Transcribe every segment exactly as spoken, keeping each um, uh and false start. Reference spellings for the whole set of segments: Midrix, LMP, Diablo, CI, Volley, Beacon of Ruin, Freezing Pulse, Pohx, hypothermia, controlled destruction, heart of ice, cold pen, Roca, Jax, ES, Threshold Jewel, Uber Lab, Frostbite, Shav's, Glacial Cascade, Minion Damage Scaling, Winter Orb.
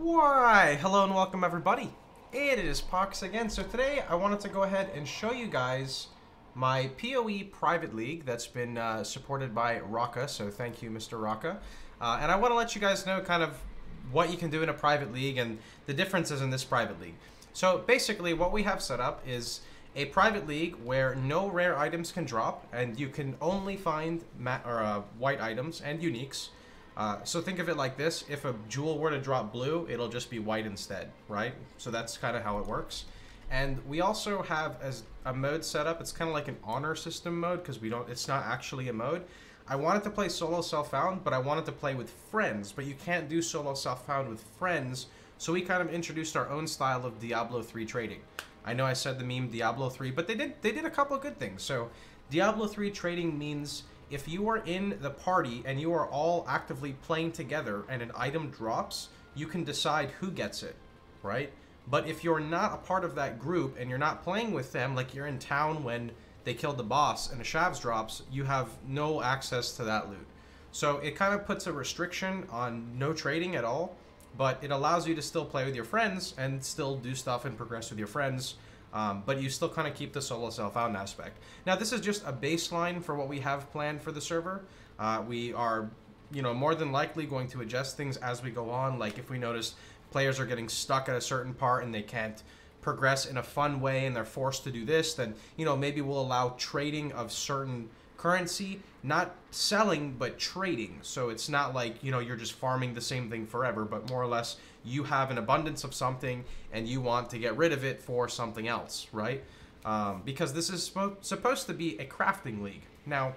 Why, hello and welcome everybody. It is Pohx again. So today I wanted to go ahead and show you guys my P O E private league that's been uh, supported by Roca. So thank you, Mister Roca. Uh, and I want to let you guys know kind of what you can do in a private league and the differences in this private league. So basically what we have set up is a private league where no rare items can drop and you can only find mat or uh, white items and uniques. Uh, so think of it like this: if a jewel were to drop blue, it'll just be white instead, right? So that's kind of how it works. And we also have as a mode set up, it's kind of like an honor system mode because we don't, it's not actually a mode. I wanted to play solo self-found, but I wanted to play with friends, but you can't do solo self-found with friends. So we kind of introduced our own style of Diablo three trading. I know I said the meme Diablo three, but they did, they did a couple of good things. So Diablo three trading means if you are in the party and you are all actively playing together and an item drops, you can decide who gets it, right? But if you're not a part of that group and you're not playing with them, like you're in town when they killed the boss and a Shav's drops, you have no access to that loot. So it kind of puts a restriction on no trading at all, but it allows you to still play with your friends and still do stuff and progress with your friends. Um, but you still kind of keep the solo self-found aspect. Now, this is just a baseline for what we have planned for the server. Uh, we are, you know, more than likely going to adjust things as we go on. Like if we notice players are getting stuck at a certain part and they can't progress in a fun way and they're forced to do this, then, you know, maybe we'll allow trading of certain currency, not selling, but trading. So it's not like, you know, you're just farming the same thing forever, but more or less you have an abundance of something and you want to get rid of it for something else, right? Um, because this is supposed to be a crafting league. Now,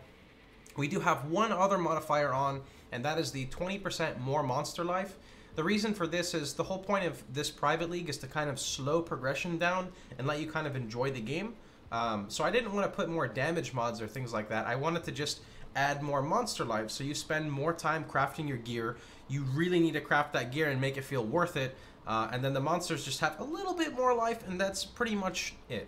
we do have one other modifier on, and that is the twenty percent more monster life. The reason for this is the whole point of this private league is to kind of slow progression down and let you kind of enjoy the game. Um, so I didn't want to put more damage mods or things like that. I wanted to just add more monster life, so you spend more time crafting your gear. You really need to craft that gear and make it feel worth it, uh, and then the monsters just have a little bit more life, and that's pretty much it.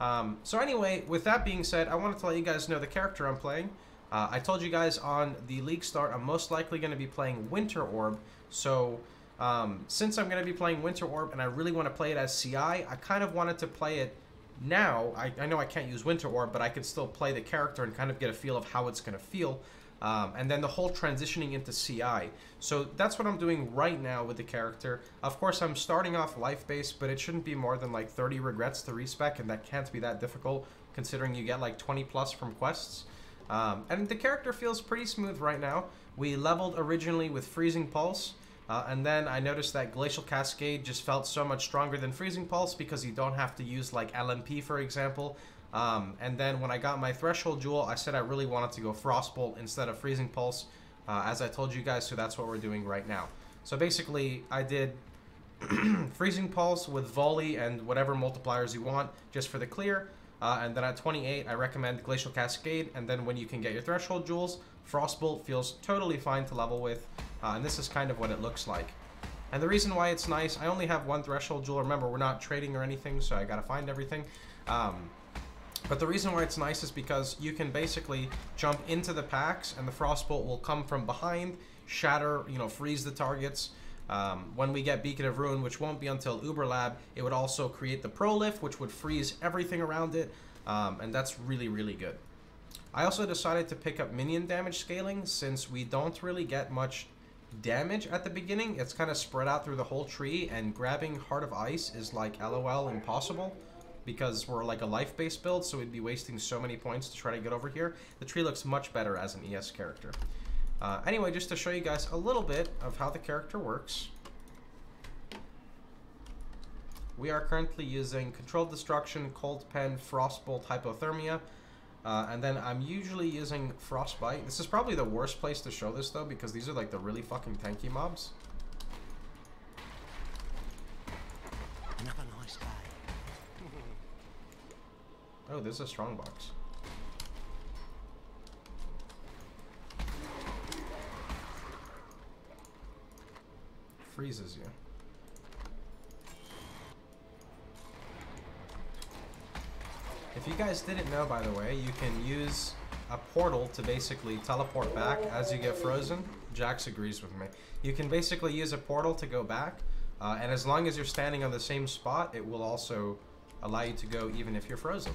Um, so anyway, with that being said, I wanted to let you guys know the character I'm playing. Uh, I told you guys on the league start I'm most likely going to be playing Winter Orb, so um, since I'm going to be playing Winter Orb and I really want to play it as C I, I kind of wanted to play it now. I, I know I can't use Winter Orb, but I can still play the character and kind of get a feel of how it's going to feel. Um, and then the whole transitioning into C I. So that's what I'm doing right now with the character. Of course, I'm starting off life-based, but it shouldn't be more than like thirty regrets to respec, and that can't be that difficult considering you get like twenty plus from quests. Um, and the character feels pretty smooth right now. We leveled originally with Freezing Pulse. Uh, and then I noticed that Glacial Cascade just felt so much stronger than Freezing Pulse because you don't have to use like L M P, for example. Um, and then when I got my Threshold Jewel, I said I really wanted to go Frostbolt instead of Freezing Pulse, uh, as I told you guys, so that's what we're doing right now. So basically, I did Freezing Pulse with Volley and whatever multipliers you want just for the clear. Uh, and then at twenty-eight, I recommend Glacial Cascade, and then when you can get your Threshold Jewels, Frostbolt feels totally fine to level with, uh, and this is kind of what it looks like. And the reason why it's nice, I only have one Threshold Jewel. Remember, we're not trading or anything, so I gotta find everything. Um, but the reason why it's nice is because you can basically jump into the packs, and the Frostbolt will come from behind, shatter, you know, freeze the targets. Um, when we get Beacon of Ruin, which won't be until Uber Lab, it would also create the Prolift, which would freeze everything around it, um, and that's really, really good. I also decided to pick up Minion Damage Scaling, since we don't really get much damage at the beginning. It's kind of spread out through the whole tree, and grabbing Heart of Ice is like LOL impossible, because we're like a life-based build, so we'd be wasting so many points to try to get over here. The tree looks much better as an E S character. Uh, anyway, just to show you guys a little bit of how the character works. We are currently using Controlled Destruction, Cold Pen, Frostbolt, Hypothermia, uh, and then I'm usually using Frostbite. This is probably the worst place to show this, though, because these are like the really fucking tanky mobs. Another nice guy. Oh, there's a strongbox. Freezes you. If you guys didn't know, by the way, you can use a portal to basically teleport back as you get frozen. Jax agrees with me. You can basically use a portal to go back, Uh, and as long as you're standing on the same spot, it will also allow you to go even if you're frozen.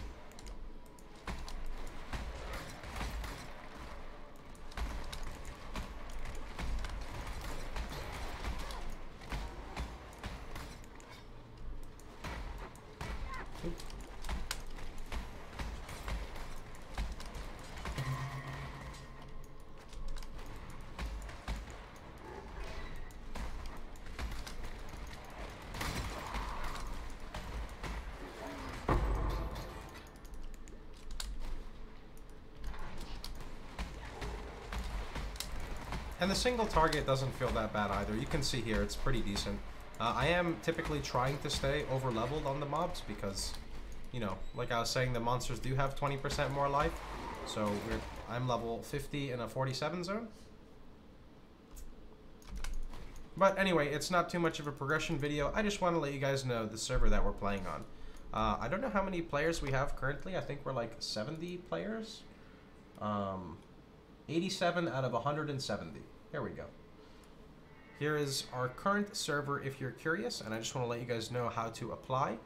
And the single target doesn't feel that bad either. You can see here, it's pretty decent. Uh, I am typically trying to stay over leveled on the mobs because, you know, like I was saying, the monsters do have twenty percent more life. So we're, I'm level fifty in a forty-seven zone. But anyway, it's not too much of a progression video. I just want to let you guys know the server that we're playing on. Uh, I don't know how many players we have currently. I think we're like seventy players. Um, eighty-seven out of one hundred seventy. There we go. Here is our current server if you're curious, and I just want to let you guys know how to apply.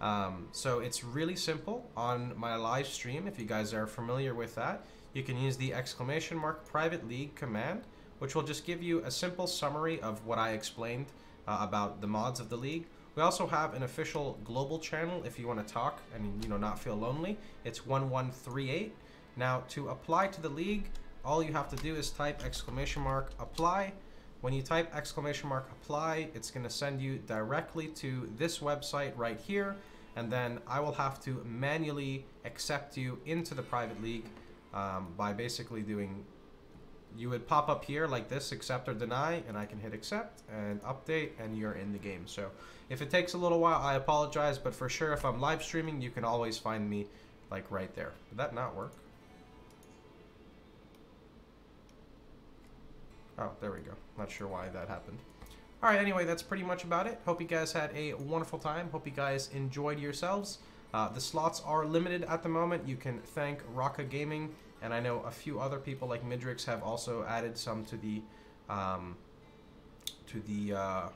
Um, so it's really simple. On my live stream, if you guys are familiar with that, you can use the exclamation mark private league command, which will just give you a simple summary of what I explained uh, about the mods of the league. We also have an official global channel if you want to talk and, you know, not feel lonely. It's one one three eight. Now to apply to the league, all you have to do is type exclamation mark apply. When you type exclamation mark apply, it's going to send you directly to this website right here, and then I will have to manually accept you into the private league um, by basically doing, you would pop up here like this, accept or deny, and I can hit accept and update, and you're in the game. So if it takes a little while, I apologize, but for sure if I'm live streaming, you can always find me like right there. Did that not work? Oh, there we go. Not sure why that happened. All right, anyway, that's pretty much about it. Hope you guys had a wonderful time. Hope you guys enjoyed yourselves. Uh, the slots are limited at the moment. You can thank Roca Gaming, and I know a few other people like Midrix have also added some to the, um, to the, uh,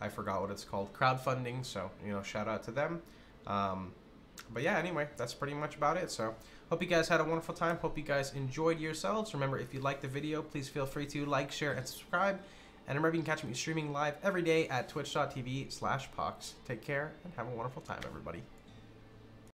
I forgot what it's called, crowdfunding. So, you know, shout out to them. Um, but yeah, anyway, that's pretty much about it. So. Hope you guys had a wonderful time. Hope you guys enjoyed yourselves. Remember, if you liked the video, please feel free to like, share, and subscribe. And remember, you can catch me streaming live every day at twitch dot t v slash Pohx. Take care and have a wonderful time, everybody.